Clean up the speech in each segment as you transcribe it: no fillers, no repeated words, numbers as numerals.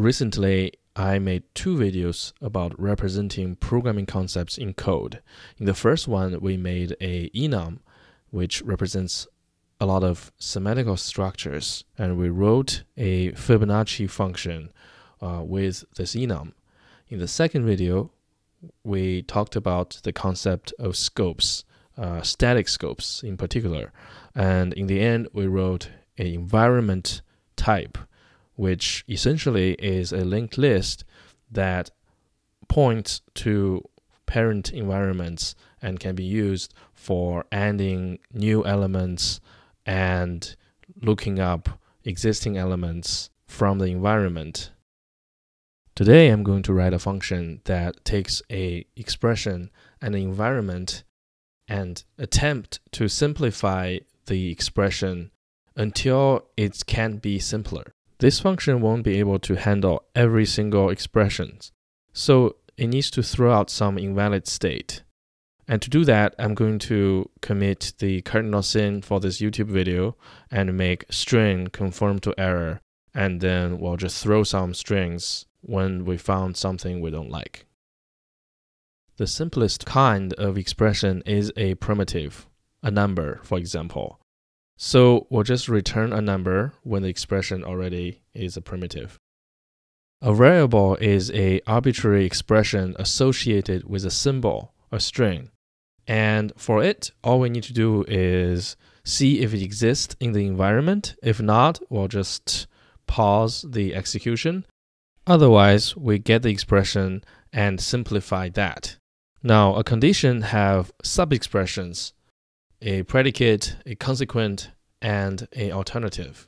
Recently, I made two videos about representing programming concepts in code. In the first one, we made a enum, which represents a lot of semantical structures, and we wrote a Fibonacci function with this enum. In the second video, we talked about the concept of scopes, static scopes in particular, and in the end, we wrote an environment type, which essentially is a linked list that points to parent environments and can be used for adding new elements and looking up existing elements from the environment. Today I'm going to write a function that takes an expression and an environment and attempt to simplify the expression until it can't be simpler. This function won't be able to handle every single expression, so it needs to throw out some invalid state. And to do that, I'm going to commit the cardinal sin for this YouTube video and make string conform to error, and then we'll just throw some strings when we found something we don't like. The simplest kind of expression is a primitive, a number, for example. So we'll just return a number when the expression already is a primitive. A variable is an arbitrary expression associated with a symbol, a string. And for it, all we need to do is see if it exists in the environment. If not, we'll just pause the execution. Otherwise, we get the expression and simplify that. Now, a condition have sub-expressions: a predicate, a consequent, and an alternative.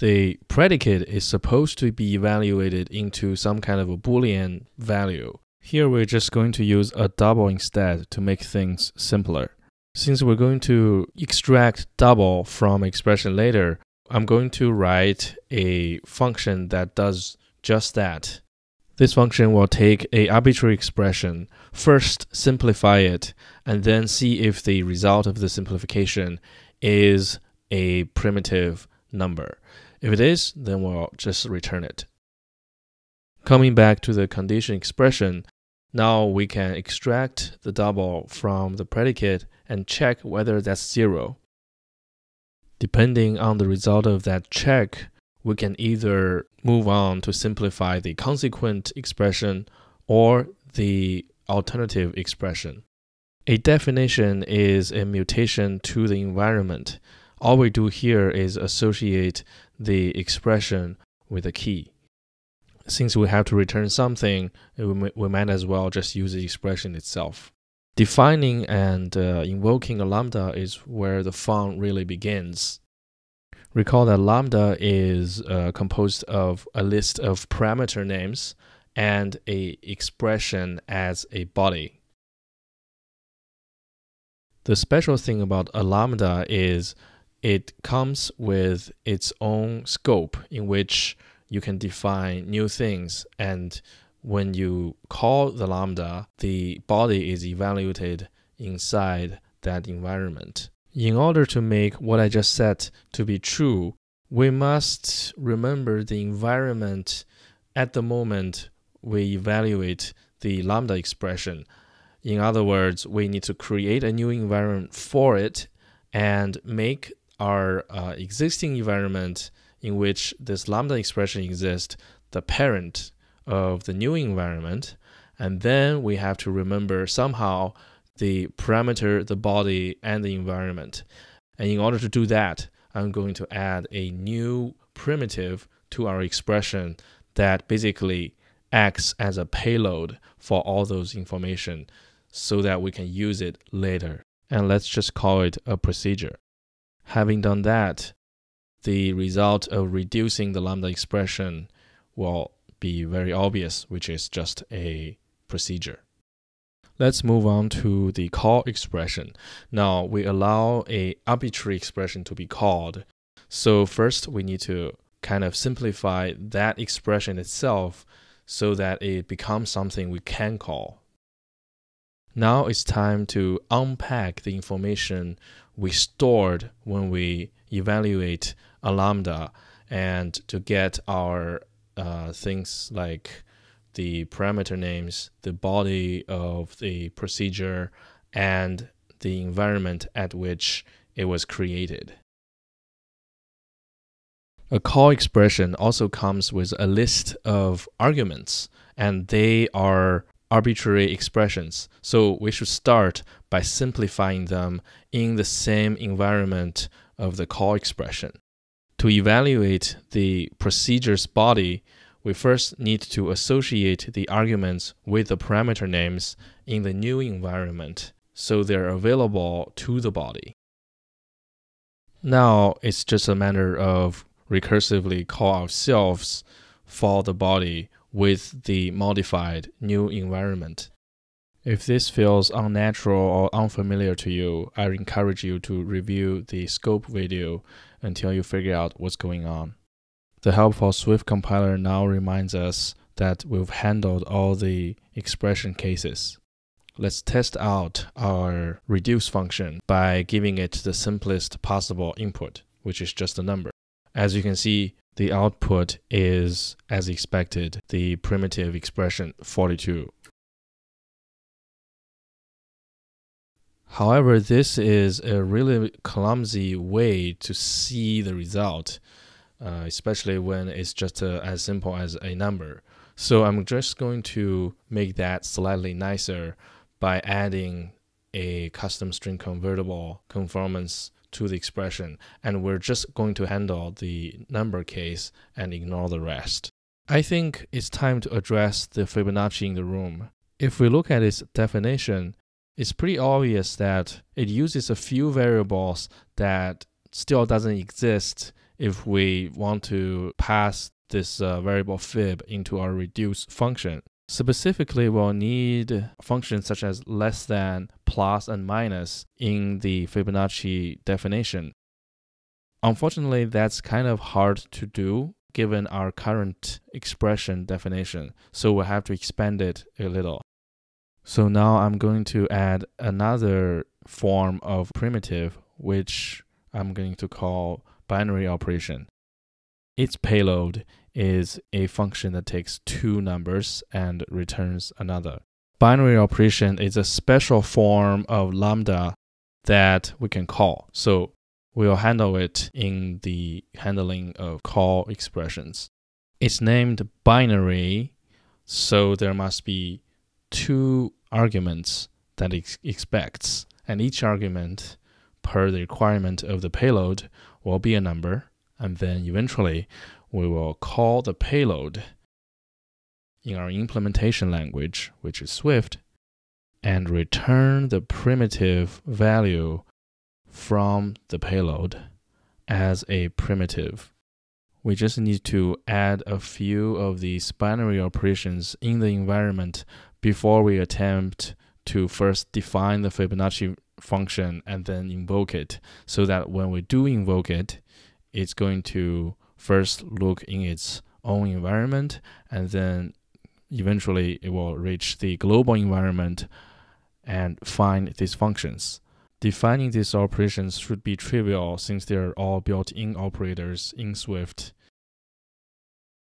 The predicate is supposed to be evaluated into some kind of a Boolean value. Here we're just going to use a double instead to make things simpler. Since we're going to extract double from expression later, I'm going to write a function that does just that. This function will take an arbitrary expression, first simplify it, and then see if the result of the simplification is a primitive number. If it is, then we'll just return it. Coming back to the condition expression, now we can extract the double from the predicate and check whether that's zero. Depending on the result of that check, we can either move on to simplify the consequent expression or the alternative expression. A definition is a mutation to the environment. All we do here is associate the expression with a key. Since we have to return something, we might as well just use the expression itself. Defining and invoking a lambda is where the fun really begins. Recall that lambda is composed of a list of parameter names and an expression as a body. The special thing about a lambda is it comes with its own scope in which you can define new things, and when you call the lambda, the body is evaluated inside that environment. In order to make what I just said to be true, we must remember the environment at the moment we evaluate the lambda expression. In other words, we need to create a new environment for it and make our existing environment in which this lambda expression exists the parent of the new environment. And then we have to remember somehow the parameter, the body, and the environment. And in order to do that, I'm going to add a new primitive to our expression that basically acts as a payload for all those information so that we can use it later. And let's just call it a procedure. Having done that, the result of reducing the lambda expression will be very obvious, which is just a procedure. Let's move on to the call expression. Now we allow an arbitrary expression to be called. So first we need to kind of simplify that expression itself so that it becomes something we can call. Now it's time to unpack the information we stored when we evaluate a lambda and to get our things like the parameter names, the body of the procedure, and the environment at which it was created. A call expression also comes with a list of arguments, and they are arbitrary expressions. So we should start by simplifying them in the same environment of the call expression. To evaluate the procedure's body, we first need to associate the arguments with the parameter names in the new environment, so they're available to the body. Now it's just a matter of recursively call ourselves for the body with the modified new environment. If this feels unnatural or unfamiliar to you, I encourage you to review the scope video until you figure out what's going on. The helpful Swift compiler now reminds us that we've handled all the expression cases. Let's test out our reduce function by giving it the simplest possible input, which is just a number. As you can see, the output is, as expected, the primitive expression 42. However, this is a really clumsy way to see the result, especially when it's just as simple as a number. So I'm just going to make that slightly nicer by adding a custom string convertible conformance to the expression, and we're just going to handle the number case and ignore the rest. I think it's time to address the Fibonacci in the room. If we look at its definition, it's pretty obvious that it uses a few variables that still doesn't exist if we want to pass this variable fib into our reduce function. Specifically, we'll need functions such as less than, plus, and minus in the Fibonacci definition. Unfortunately, that's kind of hard to do given our current expression definition, so we'll have to expand it a little. So now I'm going to add another form of primitive, which I'm going to call binary operation. Its payload is a function that takes two numbers and returns another. Binary operation is a special form of lambda that we can call, so we'll handle it in the handling of call expressions. It's named binary, so there must be two arguments that it expects, and each argument, per the requirement of the payload, will be a number, and then eventually we will call the payload in our implementation language, which is Swift, and return the primitive value from the payload as a primitive. We just need to add a few of these binary operations in the environment before we attempt to first define the Fibonacci function and then invoke it, so that when we do invoke it, it's going to first look in its own environment, and then eventually it will reach the global environment and find these functions. Defining these operations should be trivial since they are all built-in operators in Swift.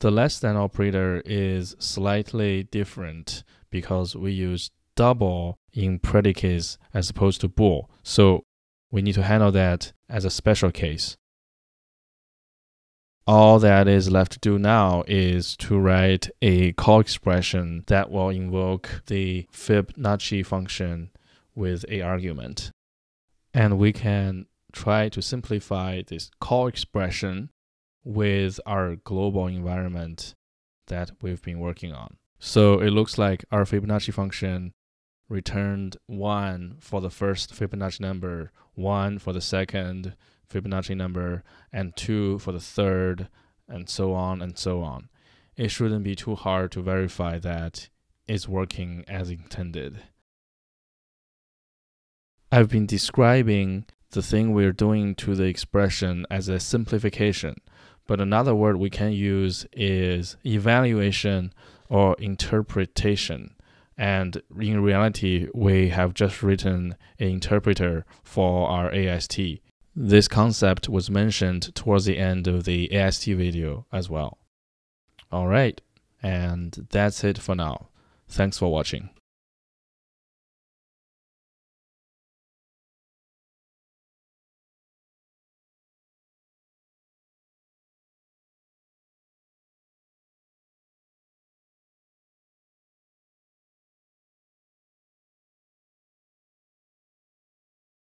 The less than operator is slightly different because we use double in predicates as opposed to bool, so we need to handle that as a special case. All that is left to do now is to write a call expression that will invoke the Fibonacci function with an argument. And we can try to simplify this call expression with our global environment that we've been working on. So it looks like our Fibonacci function returned 1 for the first Fibonacci number, 1 for the second Fibonacci number, and 2 for the third, and so on and so on. It shouldn't be too hard to verify that it's working as intended. I've been describing the thing we're doing to the expression as a simplification, but another word we can use is evaluation or interpretation. And in reality, we have just written an interpreter for our AST. This concept was mentioned towards the end of the AST video as well. All right, and that's it for now. Thanks for watching.